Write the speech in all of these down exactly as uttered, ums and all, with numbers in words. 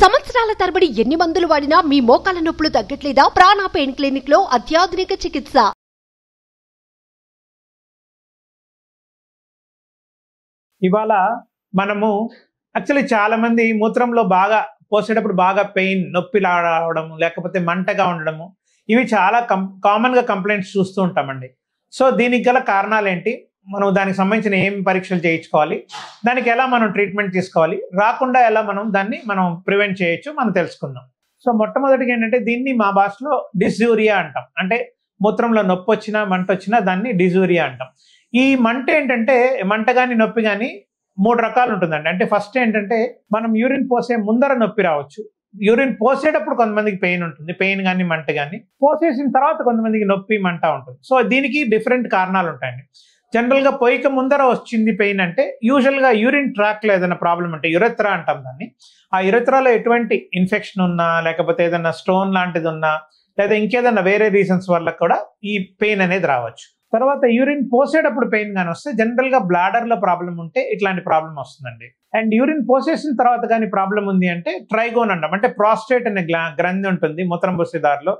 సంవత్సరాల తరబడి ఎన్ని మందులు వాడినా మీ మోకాల నొప్పులు తగ్గట్లేదా? ప్రాణా పెయిన్ క్లినిక్ లో అత్యాధునిక చికిత్స. ఇవాళ మనము యాక్చువల్లీ చాలా మంది మూత్రంలో బాగా పోసేటప్పుడు బాగా పెయిన్, నొప్పి రావడం, లేకపోతే మంటగా ఉండడము, ఇవి చాలా కం కామన్గా కంప్లైంట్స్ చూస్తూ ఉంటామండి. సో దీనికి గల కారణాలు ఏంటి, మనం దానికి సంబంధించిన ఏం పరీక్షలు చేయించుకోవాలి, దానికి ఎలా మనం ట్రీట్మెంట్ తీసుకోవాలి, రాకుండా ఎలా మనం దాన్ని మనం ప్రివెంట్ చేయొచ్చు, మనం తెలుసుకుందాం. సో మొట్టమొదటిగా ఏంటంటే దీన్ని మా భాషలో డిస్యూరియా అంటాం. అంటే మూత్రంలో నొప్పి వచ్చినా మంట వచ్చినా దాన్ని డిస్యూరియా అంటాం. ఈ మంట ఏంటంటే మంట కానీ నొప్పి కానీ మూడు రకాలు ఉంటుందండి. అంటే ఫస్ట్ ఏంటంటే మనం యూరిన్ పోసే ముందర నొప్పి రావచ్చు. యూరిన్ పోసేటప్పుడు కొంతమందికి పెయిన్ ఉంటుంది, పెయిన్ కానీ మంట కానీ. పోసేసిన తర్వాత కొంతమందికి నొప్పి మంట ఉంటుంది. సో దీనికి డిఫరెంట్ కారణాలు ఉంటాయండి. జనరల్గా పోయిక ముందర వచ్చింది పెయిన్ అంటే యూజువల్గా యూరిన్ ట్రాక్లో ఏదైనా ప్రాబ్లం అంటే యురెత్రా అంటాం దాన్ని. ఆ యురెత్రాలో ఎటువంటి ఇన్ఫెక్షన్ ఉన్నా, లేకపోతే ఏదైనా స్టోన్ లాంటిది ఉన్నా, లేదా ఇంకేదైనా వేరే రీజన్స్ వల్ల కూడా ఈ పెయిన్ అనేది రావచ్చు. తర్వాత యూరిన్ పోసేటప్పుడు పెయిన్ కానీ వస్తే జనరల్గా బ్లాడర్లో ప్రాబ్లం ఉంటే ఇట్లాంటి ప్రాబ్లం వస్తుందండి. అండ్ యూరిన్ పోసేసిన తర్వాత కానీ ప్రాబ్లం ఉంది అంటే ట్రైగోన్ అంటాం. అంటే ప్రాస్టేట్ అనే గ్లా గ్రంథి ఉంటుంది మూత్రం పోసేదారిలో,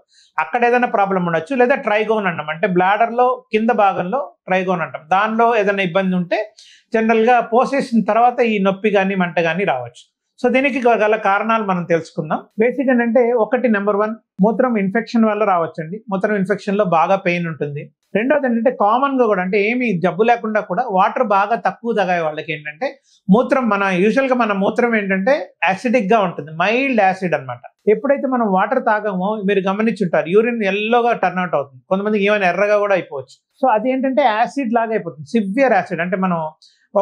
అక్కడ ఏదైనా ప్రాబ్లం ఉండొచ్చు. లేదా ట్రైగోన్ అంటాం, అంటే బ్లాడర్లో కింద భాగంలో ట్రైగోన్ అంటాం. దానిలో ఏదైనా ఇబ్బంది ఉంటే జనరల్గా పోసేసిన తర్వాత ఈ నొప్పి కానీ మంట కానీ రావచ్చు. సో దీనికి గల కారణాలు మనం తెలుసుకుందాం. బేసిక్ ఏంటంటే ఒకటి నెంబర్ వన్ మూత్రం ఇన్ఫెక్షన్ వల్ల రావచ్చండి. మూత్రం ఇన్ఫెక్షన్లో బాగా పెయిన్ ఉంటుంది. రెండోది ఏంటంటే కామన్గా కూడా, అంటే ఏమి జబ్బు లేకుండా కూడా వాటర్ బాగా తక్కువ తాగే వాళ్ళకి ఏంటంటే మూత్రం, మన యూజువల్గా మన మూత్రం ఏంటంటే యాసిడిక్గా ఉంటుంది, మైల్డ్ యాసిడ్ అనమాట. ఎప్పుడైతే మనం వాటర్ తాగమో మీరు గమనించుంటారు యూరిన్ ఎల్లోగా టర్న్ అవుట్ అవుతుంది, కొంతమందికి ఏమైనా ఎర్రగా కూడా అయిపోవచ్చు. సో అది ఏంటంటే యాసిడ్ లాగా అయిపోతుంది, సివియర్ యాసిడ్. అంటే మనం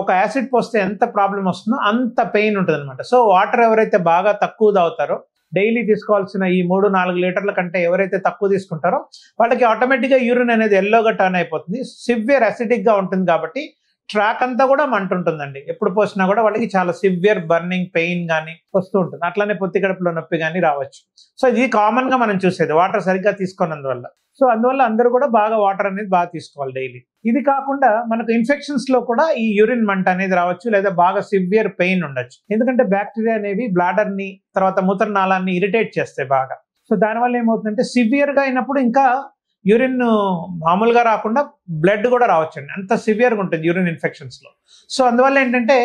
ఒక యాసిడ్ పోస్తే ఎంత ప్రాబ్లం వస్తుందో అంత పెయిన్ ఉంటుంది అనమాట. సో వాటర్ ఎవరైతే బాగా తక్కువ తాగుతారో, డైలీ తీసుకోవాల్సిన ఈ మూడు నాలుగు లీటర్ల కంటే ఎవరైతే తక్కువ తీసుకుంటారో వాళ్ళకి ఆటోమేటిక్గా యూరిన్ అనేది ఎల్లోగా టర్న్ అయిపోతుంది, సివియర్ యాసిడిక్గా ఉంటుంది. కాబట్టి ట్రాక్ అంతా కూడా మంట ఉంటుందండి. ఎప్పుడు పోసినా కూడా వాళ్ళకి చాలా సివియర్ బర్నింగ్ పెయిన్ కానీ వస్తూ ఉంటుంది. అట్లానే పొత్తి కడుపులో నొప్పి కానీ రావచ్చు. సో ఇది కామన్గా మనం చూసేది వాటర్ సరిగ్గా తీసుకోనందువల్ల. సో అందువల్ల అందరూ కూడా బాగా వాటర్ అనేది బాగా తీసుకోవాలి డైలీ. ఇది కాకుండా మనకు ఇన్ఫెక్షన్స్లో కూడా ఈ యూరిన్ మంట అనేది రావచ్చు, లేదా బాగా సివియర్ పెయిన్ ఉండొచ్చు. ఎందుకంటే బ్యాక్టీరియా అనేవి బ్లాడర్ని, తర్వాత మూత్రనాళాన్ని ఇరిటేట్ చేస్తాయి బాగా. సో దానివల్ల ఏమవుతుందంటే సివియర్గా అయినప్పుడు ఇంకా యూరిన్ మామూలుగా రాకుండా బ్లడ్ కూడా రావచ్చు అండి, అంత సివియర్గా ఉంటుంది యూరిన్ ఇన్ఫెక్షన్స్లో. సో అందువల్ల ఏంటంటే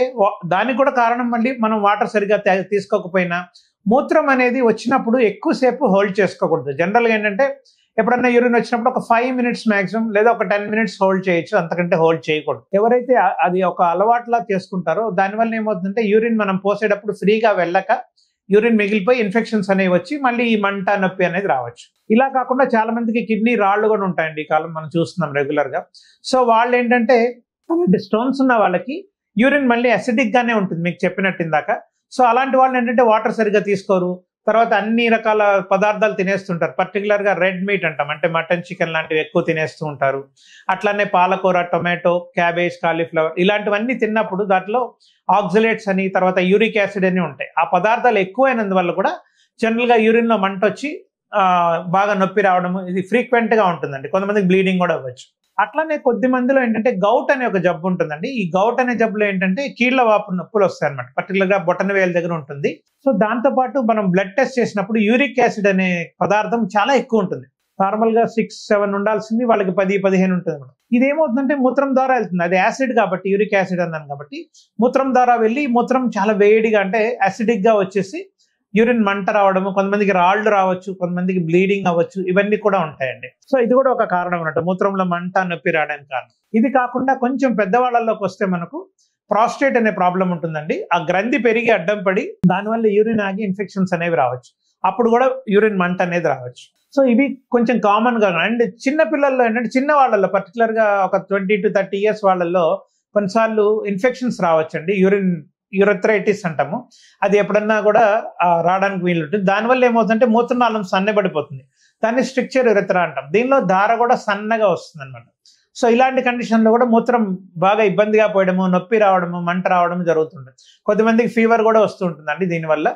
దానికి కూడా కారణం మళ్ళీ మనం వాటర్ సరిగ్గా తీసుకోకపోయినా, మూత్రం అనేది వచ్చినప్పుడు ఎక్కువసేపు హోల్డ్ చేసుకోకూడదు. జనరల్గా ఏంటంటే ఎప్పుడన్నా యూరిన్ వచ్చినప్పుడు ఒక ఫైవ్ మినిట్స్ మ్యాక్సిమం, లేదా ఒక టెన్ మినిట్స్ హోల్డ్ చేయొచ్చు, అంతకంటే హోల్డ్ చేయకూడదు. ఎవరైతే అది ఒక అలవాట్లా చేసుకుంటారో దానివల్ల ఏమవుతుందంటే యూరిన్ మనం పోసేటప్పుడు ఫ్రీగా వెళ్ళక యూరిన్ మిగిలిపోయి ఇన్ఫెక్షన్స్ అనేవి వచ్చి మళ్ళీ ఈ మంట నొప్పి అనేది రావచ్చు. ఇలా కాకుండా చాలా మందికి కిడ్నీ రాళ్ళు కూడా ఉంటాయండి, ఈ కాలం మనం చూస్తున్నాం రెగ్యులర్గా. సో వాళ్ళు ఏంటంటే స్టోన్స్ ఉన్న వాళ్ళకి యూరిన్ మళ్ళీ అసిడిక్గానే ఉంటుంది మీకు చెప్పినట్టు ఇందాక. సో అలాంటి వాళ్ళు ఏంటంటే వాటర్ సరిగ్గా తీసుకోరు, తర్వాత అన్ని రకాల పదార్థాలు తినేస్తుంటారు, పర్టికులర్గా రెడ్ మీట్ అంటాం, అంటే మటన్ చికెన్ లాంటివి ఎక్కువ తినేస్తూ ఉంటారు. అట్లానే పాలకూర, టొమాటో, క్యాబేజ్, కాలీఫ్లవర్ ఇలాంటివన్నీ తిన్నప్పుడు దాంట్లో ఆక్సలేట్స్ అని, తర్వాత యూరిక్ యాసిడ్ అని ఉంటాయి. ఆ పదార్థాలు ఎక్కువైనందువల్ల కూడా జనరల్గా యూరిన్లో మంట వచ్చి బాగా నొప్పి రావడం ఇది ఫ్రీక్వెంట్గా ఉంటుందండి. కొంతమందికి బ్లీడింగ్ కూడా అవ్వచ్చు. అట్లానే కొద్ది మందిలో ఏంటంటే గౌట్ అనే ఒక జబ్బు ఉంటుందండి. ఈ గౌట్ అనే జబ్బులో ఏంటంటే కీళ్ళ వాపు నొప్పులు వస్తాయి అనమాట, పర్టికులర్గా బొటన వేలు దగ్గర ఉంటుంది. సో దాంతోపాటు మనం బ్లడ్ టెస్ట్ చేసినప్పుడు యూరిక్ యాసిడ్ అనే పదార్థం చాలా ఎక్కువ ఉంటుంది. నార్మల్గా సిక్స్ సెవెన్ ఉండాల్సింది వాళ్ళకి పది పదిహేను ఉంటుంది అనమాట. ఇదేమవుతుందంటే మూత్రం ద్వారా వెళ్తుంది, అది యాసిడ్ కాబట్టి, యూరిక్ యాసిడ్ అన్నాను కాబట్టి మూత్రం ద్వారా వెళ్ళి మూత్రం చాలా వేడిగా అంటే యాసిడిక్గా వచ్చేసి యూరిన్ మంట రావడము, కొంతమందికి రాళ్ళు రావచ్చు, కొంతమందికి బ్లీడింగ్ అవ్వచ్చు, ఇవన్నీ కూడా ఉంటాయండి. సో ఇది కూడా ఒక కారణం అన్నట్టు మూత్రంలో మంట నొప్పి రావడానికి కారణం. ఇది కాకుండా కొంచెం పెద్దవాళ్ళలోకి వస్తే మనకు ప్రాస్టేట్ అనే ప్రాబ్లం ఉంటుందండి. ఆ గ్రంథి పెరిగి అడ్డం పడి దానివల్ల యూరిన్ ఆగి ఇన్ఫెక్షన్స్ అనేవి రావచ్చు, అప్పుడు కూడా యూరిన్ మంట అనేది రావచ్చు. సో ఇవి కొంచెం కామన్గా. అండ్ చిన్నపిల్లల్లో ఏంటంటే చిన్న వాళ్ళల్లో పర్టికులర్గా ఒక ట్వంటీ టు థర్టీ ఇయర్స్ వాళ్ళల్లో కొన్నిసార్లు ఇన్ఫెక్షన్స్ రావచ్చండి, యూరిన్ యూరెథ్రైటిస్ అంటాము. అది ఎప్పుడన్నా కూడా రావడానికి వీలు ఉంటుంది. దానివల్ల ఏమవుతుందంటే మూత్రనాళం సన్నబడిపోతుంది, దాన్ని స్ట్రిక్చర్ యురెత్రా అంటాం. దీనిలో దార కూడా సన్నగా వస్తుంది అనమాట. సో ఇలాంటి కండిషన్లో కూడా మూత్రం బాగా ఇబ్బందిగా పోయడము, నొప్పి రావడము, మంట రావడం జరుగుతుంటుంది. కొద్దిమందికి ఫీవర్ కూడా వస్తూ ఉంటుందండి దీనివల్ల.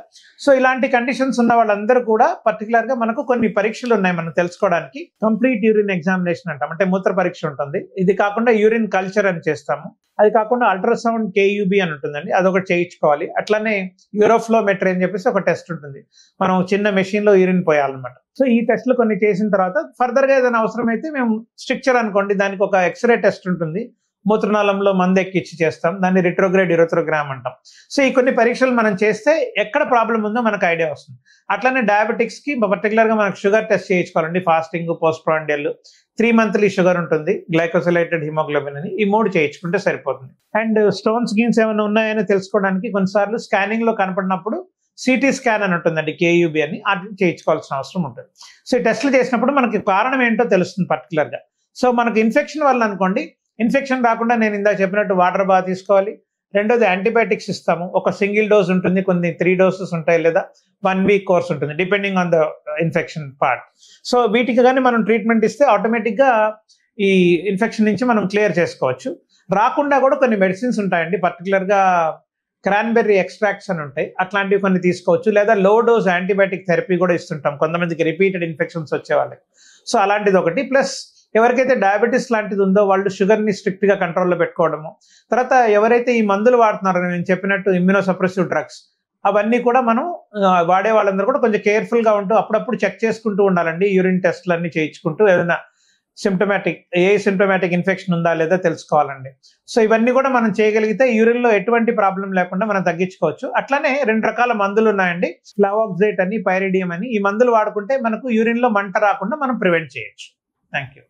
సో ఇలాంటి కండిషన్స్ ఉన్న వాళ్ళందరూ కూడా పర్టికులర్గా మనకు కొన్ని పరీక్షలు ఉన్నాయి మనం తెలుసుకోవడానికి. కంప్లీట్ యూరిన్ ఎగ్జామినేషన్ అంటాం, అంటే మూత్ర పరీక్ష ఉంటుంది. ఇది కాకుండా యూరిన్ కల్చర్ అని చేస్తాము. అది కాకుండా అల్ట్రాసౌండ్ K U B అని ఉంటుందండి, అదొకటి చేయించుకోవాలి. అట్లనే యూరోఫ్లో మెట్రీ అని చెప్పేసి ఒక టెస్ట్ ఉంటుంది, మనం చిన్న మెషిన్లో యూరిన్ పోయాలన్నమాట. సో ఈ టెస్ట్లు కొన్ని చేసిన తర్వాత ఫర్దర్గా ఏదైనా అవసరమైతే మేము స్ట్రక్చర్ అనుకోండి, దానికి ఒక ఎక్స్రే టెస్ట్ ఉంటుంది, మూత్రనాళంలో మందు ఎక్కిచ్చి చేస్తాం, దాన్ని రిట్రోగ్రేడ్ యూరోథ్రోగ్రామ్ అంటాం. సో ఈ కొన్ని పరీక్షలు మనం చేస్తే ఎక్కడ ప్రాబ్లం ఉందో మనకు ఐడియా వస్తుంది. అట్లనే డయాబెటిక్స్కి పర్టికులర్గా మనకు షుగర్ టెస్ట్ చేయించుకోవాలండి, fasting, post prandial, three monthly sugar ఉంటుంది, గ్లైకోసిలేటెడ్ హిమోగ్లోబిన్ అని, ఈ మూడు చేయించుకుంటే సరిపోతుంది. అండ్ స్టోన్స్ గీన్స్ ఏమైనా ఉన్నాయని తెలుసుకోవడానికి కొన్నిసార్లు స్కానింగ్లో కనపడినప్పుడు సిటీ స్కాన్ అని ఉంటుందండి, K U B అని, అది చేయించుకోవాల్సిన అవసరం ఉంటుంది. సో ఈ టెస్ట్లు చేసినప్పుడు మనకి కారణం ఏంటో తెలుస్తుంది పర్టికులర్గా. సో మనకు ఇన్ఫెక్షన్ వల్ల అనుకోండి, ఇన్ఫెక్షన్ రాకుండా నేను ఇందాక చెప్పినట్టు వాటర్ బాగా తీసుకోవాలి. రెండోది యాంటీబయాటిక్స్ ఇస్తాము, ఒక సింగిల్ డోస్ ఉంటుంది, కొన్ని త్రీ డోసెస్ ఉంటాయి, లేదా వన్ వీక్ కోర్స్ ఉంటుంది depending on the infection part. So వీటికి కానీ మనం ట్రీట్మెంట్ ఇస్తే ఆటోమేటిక్గా ఈ ఇన్ఫెక్షన్ నుంచి మనం క్లియర్ చేసుకోవచ్చు. రాకుండా కూడా కొన్ని మెడిసిన్స్ ఉంటాయండి, పర్టికులర్గా క్రాన్బెర్రీ ఎక్స్ట్రాక్ట్స్ అని ఉంటాయి, అట్లాంటివి కొన్ని తీసుకోవచ్చు. లేదా లో డోస్ యాంటీబయాటిక్ థెరపీ కూడా ఇస్తుంటాం కొంతమందికి రిపీటెడ్ ఇన్ఫెక్షన్స్ వచ్చే వాళ్ళకి. సో అలాంటిది ఒకటి. ప్లస్ ఎవరికైతే డయాబెటీస్ లాంటిది ఉందో వాళ్ళు షుగర్ని స్ట్రిక్ట్గా కంట్రోల్లో పెట్టుకోవడము. తర్వాత ఎవరైతే ఈ మందులు వాడుతున్నారో నేను చెప్పినట్టు ఇమ్యూనోసప్రెసివ్ డ్రగ్స్, అవన్నీ కూడా మనం వాడే వాళ్ళందరూ కూడా కొంచెం కేర్ఫుల్గా ఉంటూ అప్పుడప్పుడు చెక్ చేసుకుంటూ ఉండాలండి. యూరిన్ టెస్ట్లు అన్నీ చేయించుకుంటూ ఏదైనా సిమ్టమాటిక్ ఏ సిమ్టమాటిక్ ఇన్ఫెక్షన్ ఉందా లేదా తెలుసుకోవాలండి. సో ఇవన్నీ కూడా మనం చేయగలిగితే యూరిన్లో ఎటువంటి ప్రాబ్లం లేకుండా మనం తగ్గించుకోవచ్చు. అట్లనే రెండు రకాల మందులు ఉన్నాయండి, ఫ్లావాక్జైట్ అని, పైరిడియం అని. ఈ మందులు వాడుకుంటే మనకు యూరిన్లో మంట రాకుండా మనం ప్రివెంట్ చేయొచ్చు. Thank you.